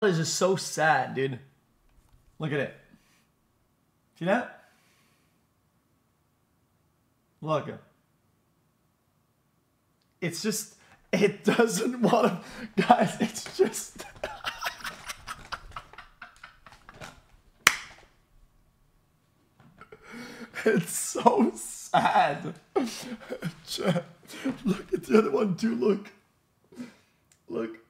It's just so sad, dude. Look at it. See that? Look. It's just, it doesn't want to, guys, it's just. It's so sad. Look at the other one too, look. Look.